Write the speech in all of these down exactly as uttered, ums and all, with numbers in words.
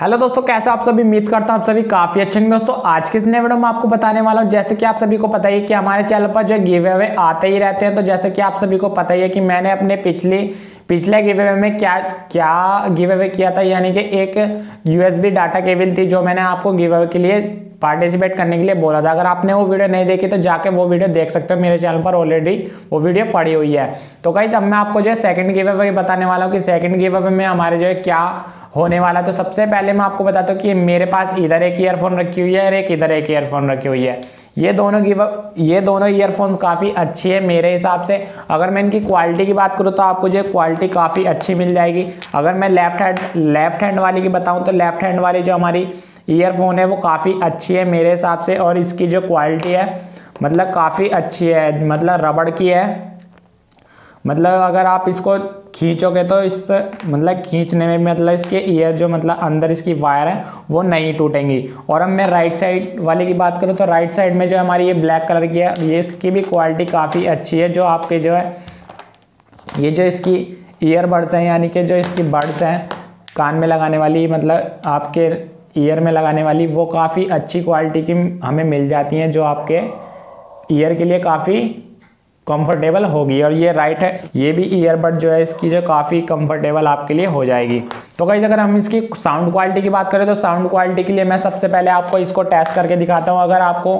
Hello दोस्तों, कैसे आप सभी? उम्मीद करता हूँ आप सभी काफ़ी अच्छे हैं। दोस्तों आज के इस नए वीडियो में आपको बताने वाला हूँ, जैसे कि आप सभी को पता ही है कि हमारे चैनल पर जो गिव अवे आते ही रहते हैं, तो जैसे कि आप सभी को पता ही है कि मैंने अपने पिछले पिछले गिव अवे में क्या क्या गिव अवे किया था, यानी कि एक यूएसबी डाटा केबल थी जो मैंने आपको गिव अवे के लिए पार्टिसिपेट करने के लिए बोला था। अगर आपने वो वीडियो नहीं देखी तो जाके वो वीडियो देख सकते हो, मेरे चैनल पर ऑलरेडी वो वीडियो पड़ी हुई है। तो गाइस अब मैं आपको जो है सेकंड गिव अवे बताने वाला हूँ कि सेकंड गिव अवे में हमारे जो है क्या होने वाला। तो सबसे पहले मैं आपको बताता हूँ कि मेरे पास इधर एक ईयरफोन रखी हुई है और एक इधर एक ईयरफोन रखी हुई है। ये दोनों गिव ये दोनों ईयरफोन्स काफ़ी अच्छी है मेरे हिसाब से। अगर मैं इनकी क्वालिटी की बात करूँ तो आपको जो क्वालिटी काफ़ी अच्छी मिल जाएगी। अगर मैं लेफ्ट हैंड लेफ्ट हैंड वाली की बताऊँ तो लेफ्ट हैंड वाली जो हमारी ईयरफोन है वो काफ़ी अच्छी है मेरे हिसाब से, और इसकी जो क्वालिटी है मतलब काफ़ी अच्छी है, मतलब रबड़ की है। मतलब अगर आप इसको खींचोगे तो इस मतलब खींचने में मतलब इसके ईयर जो मतलब अंदर इसकी वायर है वो नहीं टूटेंगी। और अब मैं राइट साइड वाले की बात करूँ तो राइट साइड में जो हमारी ये ब्लैक कलर की है, ये इसकी भी क्वालिटी काफ़ी अच्छी है। जो आपके जो है ये जो इसकी ईयरबड्स हैं, यानी कि जो इसकी बड्स हैं कान में लगाने वाली, मतलब आपके ईयर में लगाने वाली, वो काफ़ी अच्छी क्वालिटी की हमें मिल जाती हैं, जो आपके ईयर के लिए काफ़ी कंफर्टेबल होगी। और ये राइट है, ये भी ईयरबड जो है इसकी जो काफ़ी कंफर्टेबल आपके लिए हो जाएगी। तो गाइस अगर हम इसकी साउंड क्वालिटी की बात करें तो साउंड क्वालिटी के लिए मैं सबसे पहले आपको इसको टेस्ट करके दिखाता हूँ। अगर आपको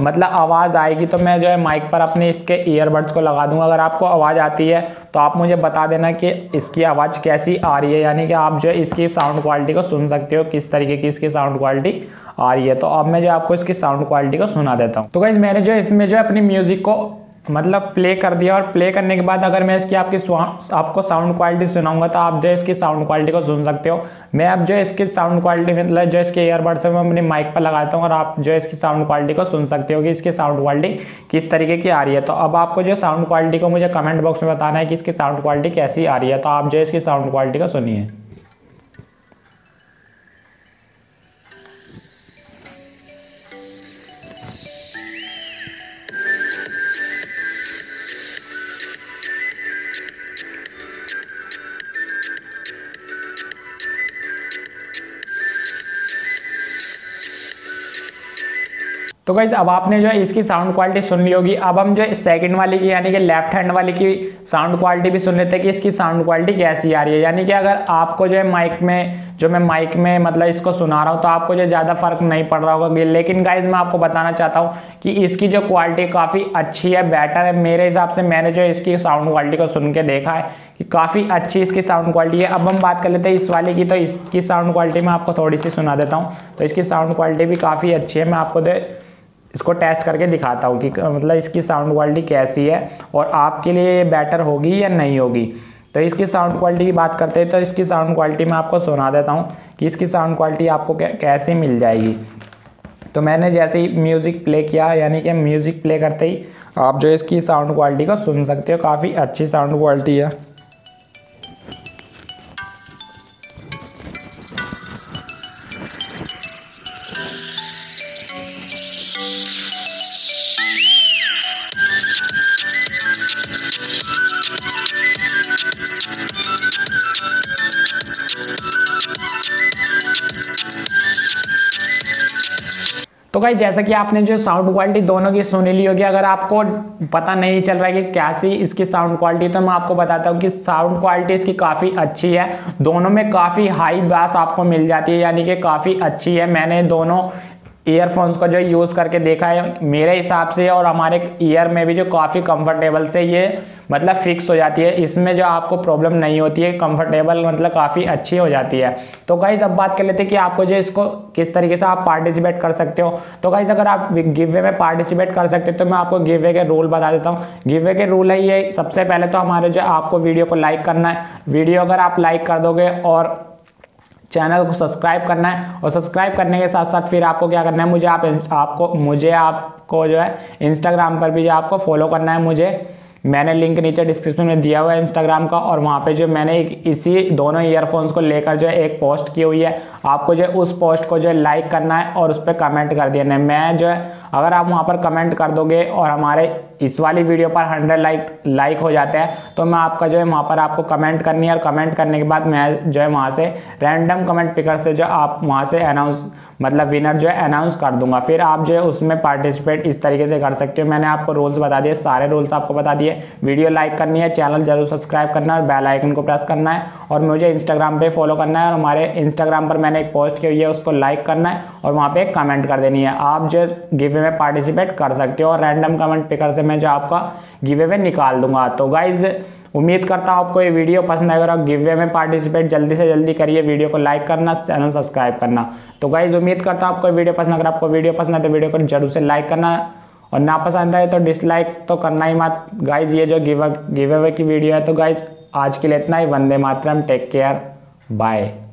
मतलब आवाज़ आएगी तो मैं जो है माइक पर अपने इसके ईयरबड्स को लगा दूंगा। अगर आपको आवाज़ आती है तो आप मुझे बता देना कि इसकी आवाज़ कैसी आ रही है, यानी कि आप जो है इसकी साउंड क्वालिटी को सुन सकते हो किस तरीके की इसकी साउंड क्वालिटी आ रही है। तो अब मैं जो आपको इसकी साउंड क्वालिटी को सुना देता हूँ। तो गाइस मैंने जो इसमें जो अपनी म्यूज़िक को मतलब प्ले कर दिया, और प्ले करने के बाद अगर मैं इसकी आपकी आपको साउंड क्वालिटी सुनाऊंगा तो आप जो इसकी साउंड क्वालिटी को सुन सकते हो। मैं अब जो इसकी साउंड क्वालिटी मतलब जो इसके ईयरबड्स हैं मैं अपने माइक पर लगाता हूं, और आप जो इसकी साउंड क्वालिटी को सुन सकते हो कि इसकी साउंड क्वालिटी किस तरीके की आ रही है। तो अब आपको जो साउंड क्वालिटी को मुझे कमेंट बॉक्स में बताना है कि इसकी साउंड क्वालिटी कैसी आ रही है। तो आप जो इसकी साउंड क्वालिटी को सुनिए। तो गाइज अब आपने जो है इसकी साउंड क्वालिटी सुन ली होगी। अब हम जो है सेकंड वाली की यानी कि लेफ्ट हैंड वाली की साउंड क्वालिटी भी सुन लेते हैं कि इसकी साउंड क्वालिटी कैसी आ रही है। यानी कि अगर आपको जो है माइक में जो मैं माइक में मतलब इसको सुना रहा हूँ तो आपको जो ज़्यादा फर्क नहीं पड़ रहा होगा, लेकिन गाइज मैं आपको बताना चाहता हूँ कि इसकी जो क्वालिटी काफ़ी अच्छी है, बेटर है मेरे हिसाब से। मैंने जो इसकी साउंड क्वालिटी को सुन के देखा है कि काफ़ी अच्छी इसकी साउंड क्वालिटी है। अब हम बात कर लेते हैं इस वाले की। तो इसकी साउंड क्वालिटी मैं आपको थोड़ी सी सुना देता हूँ। तो इसकी साउंड क्वालिटी भी काफ़ी अच्छी है। मैं आपको दे इसको टेस्ट करके दिखाता हूँ कि मतलब इसकी साउंड क्वालिटी कैसी है और आपके लिए बेटर होगी या नहीं होगी। तो इसकी साउंड क्वालिटी की बात करते हैं तो इसकी साउंड क्वालिटी मैं आपको सुना देता हूँ कि इसकी साउंड क्वालिटी आपको कैसे मिल जाएगी। तो मैंने जैसे ही म्यूज़िक प्ले किया, यानी कि म्यूज़िक प्ले करते ही आप जो इसकी साउंड क्वालिटी को सुन सकते हो, काफ़ी अच्छी साउंड क्वालिटी है। तो गाइस जैसा कि आपने जो साउंड क्वालिटी दोनों की सुन ली होगी, अगर आपको पता नहीं चल रहा है कि कैसी इसकी साउंड क्वालिटी, तो मैं आपको बताता हूँ कि साउंड क्वालिटी इसकी काफ़ी अच्छी है। दोनों में काफ़ी हाई बास आपको मिल जाती है, यानी कि काफ़ी अच्छी है। मैंने दोनों ईयरफोन्स का जो यूज़ करके देखा है मेरे हिसाब से, और हमारे ईयर में भी जो काफ़ी कंफर्टेबल से ये मतलब फिक्स हो जाती है। इसमें जो आपको प्रॉब्लम नहीं होती है, कंफर्टेबल मतलब काफ़ी अच्छी हो जाती है। तो गाइस अब बात कर लेते हैं कि आपको जो इसको किस तरीके से आप पार्टिसिपेट कर सकते हो। तो गाइस अगर आप गिव अवे में पार्टिसिपेट कर सकते हो तो मैं आपको गिव अवे के रूल बता देता हूँ। गिव अवे के रूल है ये, सबसे पहले तो हमारे जो आपको वीडियो को लाइक करना है। वीडियो अगर आप लाइक कर दोगे और चैनल को सब्सक्राइब करना है, और सब्सक्राइब करने के साथ साथ फिर आपको क्या करना है, मुझे आप आपको मुझे आपको जो है इंस्टाग्राम पर भी जो आपको फॉलो करना है। मुझे मैंने लिंक नीचे डिस्क्रिप्शन में दिया हुआ है इंस्टाग्राम का, और वहाँ पे जो मैंने एक इसी दोनों ईयरफोन्स को लेकर जो है एक पोस्ट की हुई है। आपको जो है उस पोस्ट को जो है लाइक करना है और उस पर कमेंट कर देना है। मैं जो है अगर आप वहाँ पर कमेंट कर दोगे और हमारे इस वाली वीडियो पर हंड्रेड लाइक लाइक हो जाता है तो मैं आपका जो है वहाँ पर आपको कमेंट करनी है, और कमेंट करने के बाद मैं जो है वहाँ से रैंडम कमेंट पिकर से जो आप वहाँ से अनाउंस मतलब विनर जो है अनाउंस कर दूंगा। फिर आप जो है उसमें पार्टिसिपेट इस तरीके से कर सकते हो। मैंने आपको रूल्स बता दिए, सारे रूल्स आपको बता दिए। वीडियो लाइक करनी है, चैनल जरूर सब्सक्राइब करना है और बेल आइकन को प्रेस करना है, और मुझे इंस्टाग्राम पे फॉलो करना है, और हमारे इंस्टाग्राम पर मैंने एक पोस्ट की हुई है उसको लाइक करना है और वहाँ पे कमेंट कर देनी है। आप जो गिवे में पार्टिसिपेट कर सकते हो और रैंडम कमेंट पिकर से मैं जो आपका गिवे में निकाल दूंगा। तो गाइज उम्मीद करता हूँ आपको ये वीडियो पसंद आएगा, और गिव वे में पार्टिसिपेट जल्दी से जल्दी करिए, वीडियो को लाइक करना, चैनल सब्सक्राइब करना। तो गाइज उम्मीद करता हूँ आपको वीडियो पसंद, अगर आपको वीडियो पसंद है तो वीडियो को जरूर से लाइक करना, और ना पसंद आए तो डिसलाइक तो करना ही मत। गाइज ये जो गिव गिव अवे की वीडियो है, तो गाइज आज के लिए इतना ही। Vande Mataram, take care, bye.